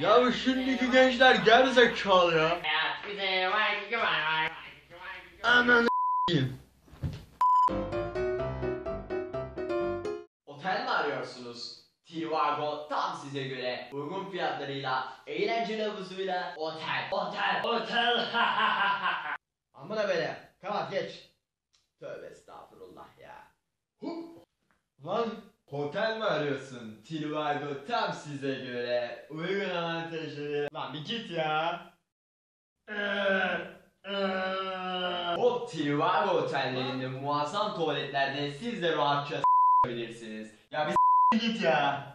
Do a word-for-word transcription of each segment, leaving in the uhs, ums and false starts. Ya şimdiki gençler gerizekalı ya. Ananı s**eyim. Otel mi arıyorsunuz? Trivago tam size göre. Uygun fiyatlarıyla, eğlenceli havuzuyla otel. Otel. Otel. Ama da böyle. Kapat geç. Tövbe estağfurullah ya. Hup. Lan otel mi arıyorsun? Trivago tam size göre. Uygun avantajları. Lan bir git ya. Hop. Trivago otellerinde muazzam tuvaletlerde siz de rahatça s**bilirsiniz. Ya biz git ya.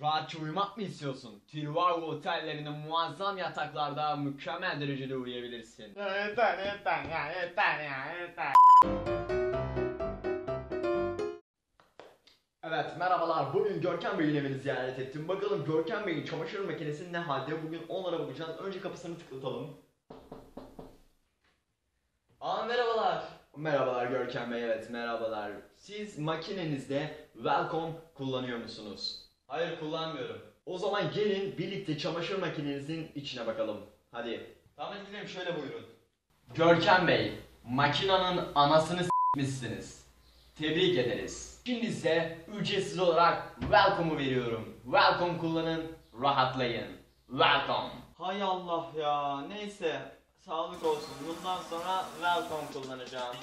Rahatça uyumak mı istiyorsun? Trivago otellerinde muazzam yataklarda mükemmel derecede uyuyabilirsin. Yeter yeter ya yeter ya yeter. Evet merhabalar, bugün Görkem Bey'in evini ziyaret ettim. Bakalım Görkem Bey'in çamaşır makinesi ne halde, bugün onlara bakacağız. Önce kapısını tıklatalım. Aa merhabalar. Merhabalar Görkem Bey, evet merhabalar. Siz makinenizde Welcome kullanıyor musunuz? Hayır, kullanmıyorum. O zaman gelin birlikte çamaşır makinenizin içine bakalım. Hadi. Tamam gidelim, şöyle buyurun. Görkem Bey, makinenin anasını s**mişsiniz. Tebrik ederiz. Şimdi size ücretsiz olarak Welcome'u veriyorum. Welcome kullanın, rahatlayın. Welcome. Hay Allah ya, neyse. Sağlık olsun. Bundan sonra Welcome kullanacağım.